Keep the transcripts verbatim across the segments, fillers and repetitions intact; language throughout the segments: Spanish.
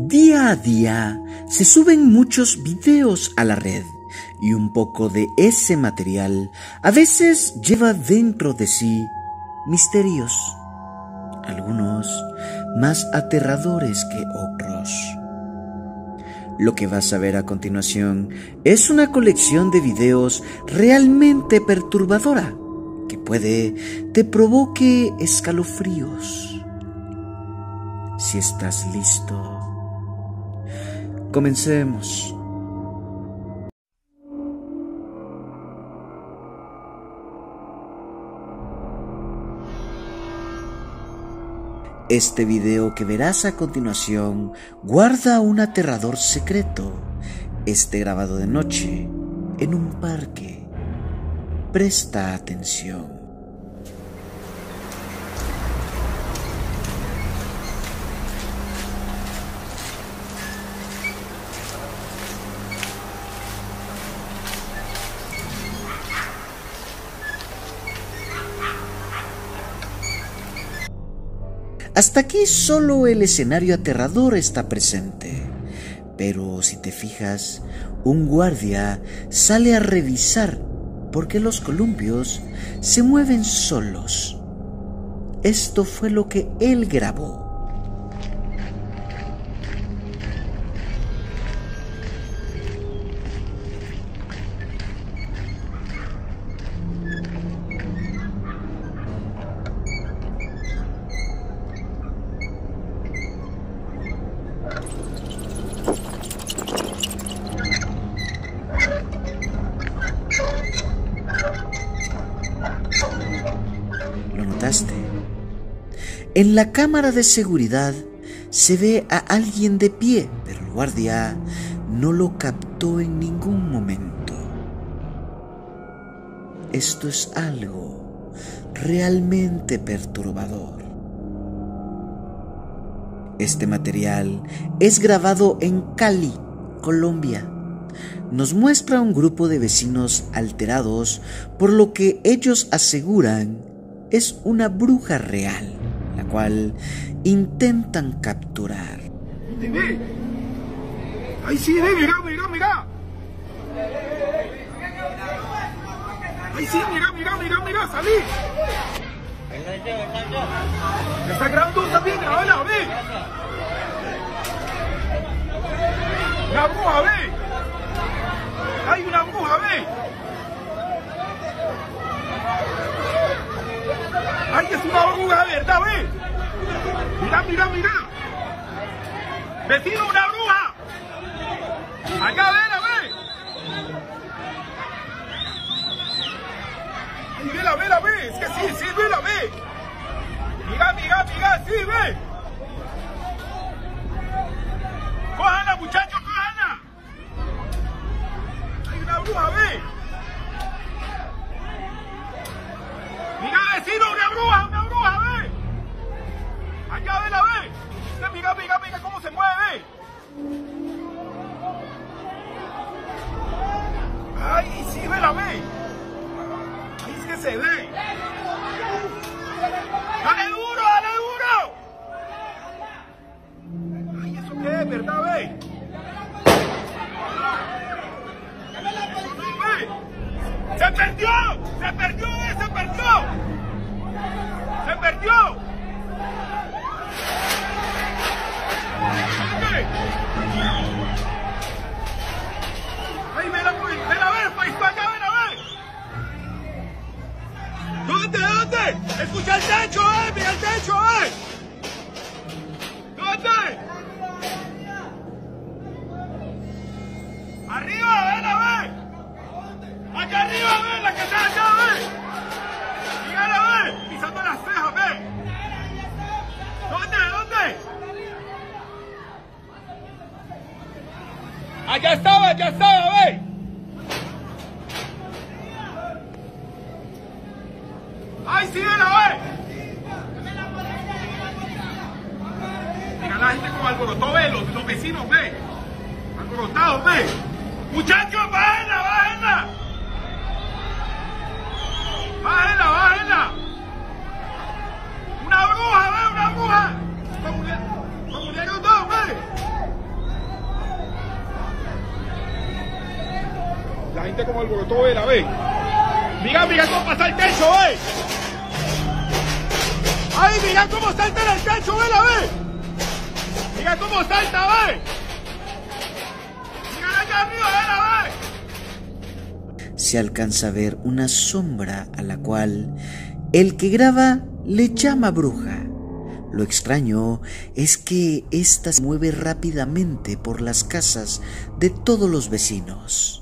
Día a día se suben muchos videos a la red y un poco de ese material a veces lleva dentro de sí misterios, algunos más aterradores que otros. Lo que vas a ver a continuación es una colección de videos realmente perturbadora que puede te provoque escalofríos. Si estás listo, comencemos. Este video que verás a continuación guarda un aterrador secreto. Este grabado de noche en un parque. Presta atención. Hasta aquí solo el escenario aterrador está presente, pero si te fijas, un guardia sale a revisar porque los columpios se mueven solos. Esto fue lo que él grabó. En la cámara de seguridad se ve a alguien de pie, pero el guardia no lo captó en ningún momento. Esto es algo realmente perturbador. Este material es grabado en Cali, Colombia. Nos muestra un grupo de vecinos alterados por lo que ellos aseguran es una bruja real, la cual intentan capturar. ¡Ahí sí, mira, mira, mira! ¡Ahí sí, mira, mira, mira, mira! ¡Salí! ¡Me está grabando! ¡Está bien! ¡Grabala, ve! ¡Una bruja, ve! ¡Hay una bruja, ve! ¡Ay, es una bruja de verdad, ve! ¡Mira, mira, mira! ¡Vecino, una bruja! ¡Acá, vela, ve! ¡Ay, vela, vela, ve! ¡Es que sí, sí, vela, ve! ¡Mira, mira, mira! ¡Sí, ve! ¡Cójala, muchachos, cójala! ¡Hay una bruja, ve! ¡Mira, vecino, una bruja, una bruja, ve! ¡Allá, vela, ve! Mira, mira, mira, mira cómo se mueve, ve. ¡Ay, sí, vela, ve! ¡Ay, es que se ve! ¡Dale duro, dale duro! ¡Ay, eso qué es, verdad, ve! ¡No, ve! ¡Se perdió! ¡Se perdió, ve! ¡Se perdió! ¡Se perdió! ¡Ay, ven a ver! ¡Ven a ver! ¡Para acá, ven a ver! ¿Dónde? ¿Dónde? ¡Escucha el techo, eh! ¡Mira el techo, eh! ¿Dónde? ¡Arriba, ven a ver! ¡Acá arriba, ven! ¡La que está allá, ven! ¡Pisando las cejas, ve! ¿Dónde? ¿Dónde? ¡Allá estaba! ¡Allá estaba, ve! ¡Ay, sí, vela, ve! Mira la gente como alborotó, ve, los, los vecinos, ve. Alborotados, ve. ¡Muchachos, bájenla, bájenla! ¡Bájenla, bájenla! ¡Una bruja, ve! ¡Una bruja! ¡Comunieron dos, ve! gente como el borotó era, ve. Mira, mira cómo está el techo, ve. Ay, mira cómo salta en el techo, ve, la ve. Mira cómo salta, ve. Mira allá arriba, ve, la ve. Se alcanza a ver una sombra a la cual el que graba le llama bruja. Lo extraño es que ésta se mueve rápidamente por las casas de todos los vecinos.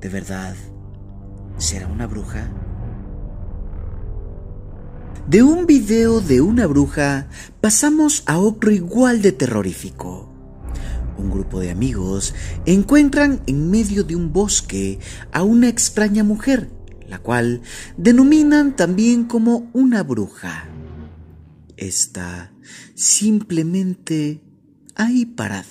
¿De verdad será una bruja? De un video de una bruja pasamos a otro igual de terrorífico. Un grupo de amigos encuentran en medio de un bosque a una extraña mujer, la cual denominan también como una bruja. Está simplemente ahí parada.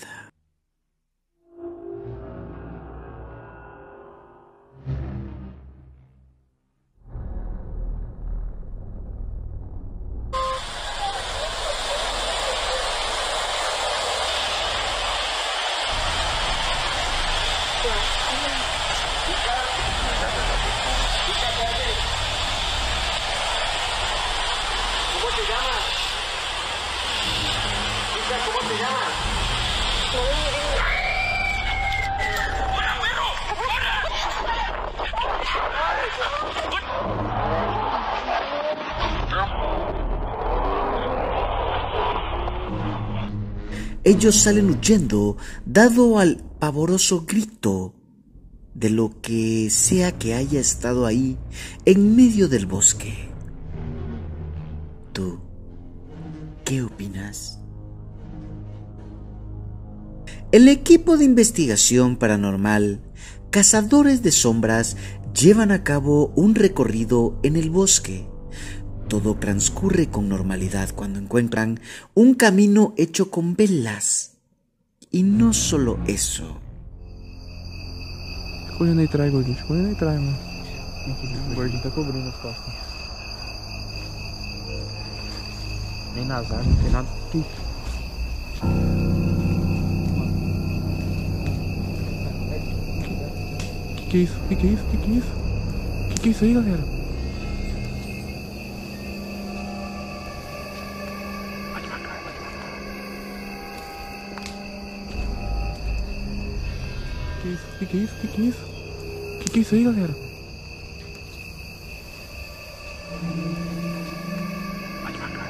Ellos salen huyendo, dado al pavoroso grito de lo que sea que haya estado ahí, en medio del bosque. ¿Tú qué opinas? El equipo de investigación paranormal, Cazadores de Sombras, llevan a cabo un recorrido en el bosque. Todo transcurre con normalidad cuando encuentran un camino hecho con velas. Y no solo eso. Julio no traigo, Julio no traigo. Porque está cobrindo as costas. Nem nas árvores, não tem nada. Que que é isso? Que que é isso? Que que é isso? Que que é isso aí, galera? Que que é isso? Que que é isso? Que que é isso aí, galera? Vai devagar, vai devagar.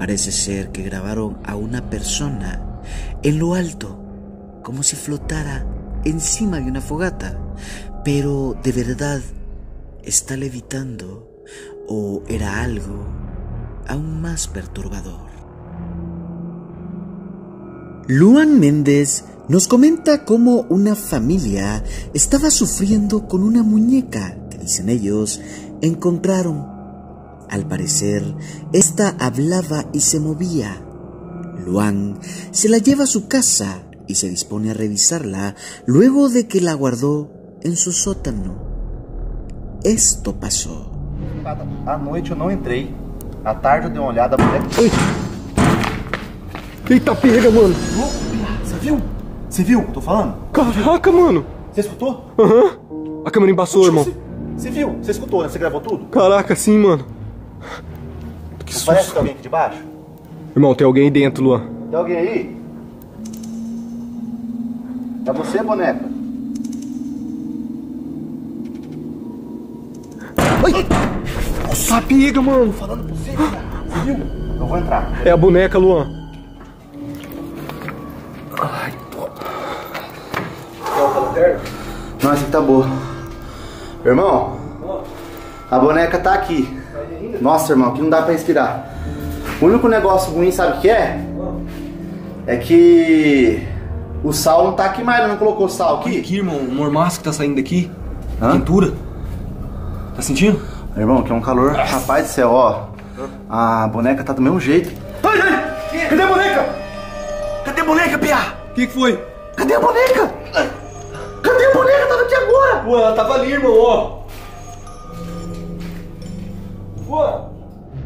Parece ser que grabaron a una persona en lo alto, como si flotara encima de una fogata, pero de verdad está levitando, o era algo aún más perturbador. Luan Méndez nos comenta cómo una familia estaba sufriendo con una muñeca que, dicen ellos, encontraron. Al parecer, esta hablaba y se movía. Luan se la lleva a su casa y se dispone a revisarla luego de que la guardó en su sótano. Esto pasó. A noite eu não entrei. A tarde eu dei uma olhada. Eita perga, mano! Você viu? Você viu o que eu tô falando? Caraca, mano! Você escutou? Aham! Uhum. A câmera embaçou, irmão! Você viu? Você escutou, né? Você gravou tudo? Caraca, sim, mano! Que susto! Parece que tem alguém aqui de baixo? Irmão, tem alguém aí dentro, Luan! Tem alguém aí? É você, boneca? Ai! Nossa, pega, mano! Tô falando pra você, cara! Você viu? Eu vou entrar! É a boneca, Luan! Ai, topa. Não, essa aqui tá boa. Irmão, a boneca tá aqui. Nossa, irmão, aqui não dá pra respirar. O único negócio ruim, sabe o que é? É que o sal não tá aqui mais, não colocou sal aqui. Olha aqui, irmão, um mormaço que tá saindo daqui. Hã? Quentura. Tá sentindo? Irmão, que é um calor. Nossa. Rapaz do céu, ó. A boneca tá do mesmo jeito. Ai, ai, cadê a boneca? Cadê a boneca, Pia? O que, que foi? Cadê a boneca? Cadê a boneca? Tava aqui agora! Ué, ela tava ali, irmão, ó. Ué.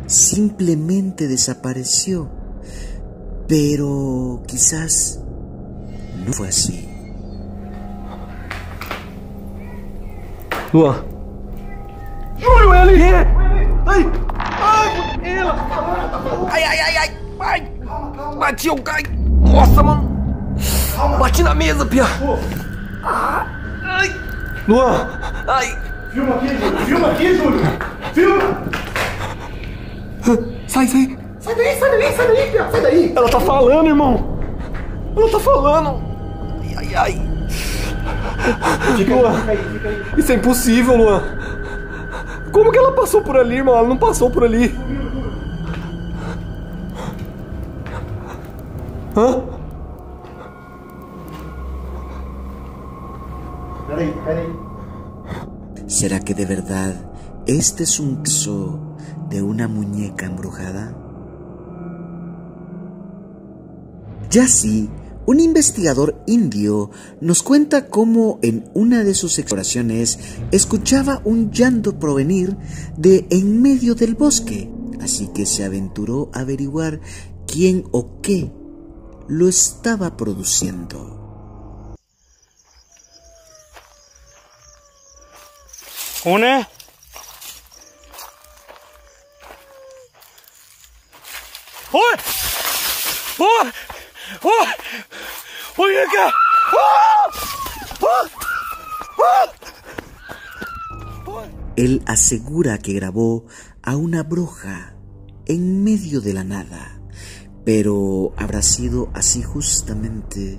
Simplemente desapareció. Pero quizás no fue así. Luan. Ai, ai, ela. Ai, ai, ai, ai, ai. Bati o cara. Nossa, mano. Bati na mesa, pia. Ai. Luan. Ai. Filma aqui, Júlio. Filma aqui, Júlio. Filma. Sai, sai. Sai daí, sai daí, sai daí, pia. Sai daí. Ela tá falando, irmão. Ela tá falando. Ai, ai, ai. Fica, Luan. Fica aí, fica aí. Isso é impossível, Luan. Como que ela passou por ali, irmão? Ela não passou por ali. Hã? Peraí, peraí. ¿Será que de verdad este es un caso de una muñeca embrujada? Ya sí, un investigador indio nos cuenta cómo en una de sus exploraciones escuchaba un llanto provenir de en medio del bosque, así que se aventuró a averiguar quién o qué lo estaba produciendo. ¿Una? ¡Oh! ¡Oh! ¡Oh! ¡Oye acá! ¡Oh! ¡Oh! ¡Oh! Él asegura que grabó a una bruja en medio de la nada, pero ¿habrá sido así justamente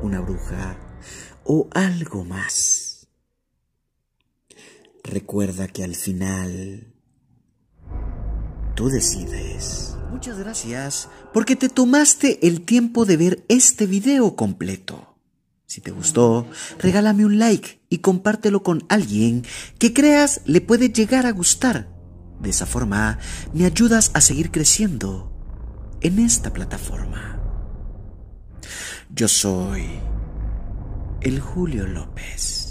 una bruja o algo más? Recuerda que al final tú decides. Muchas gracias porque te tomaste el tiempo de ver este video completo. Si te gustó, regálame un like y compártelo con alguien que creas le puede llegar a gustar. De esa forma, me ayudas a seguir creciendo en esta plataforma. Yo soy El Julio López.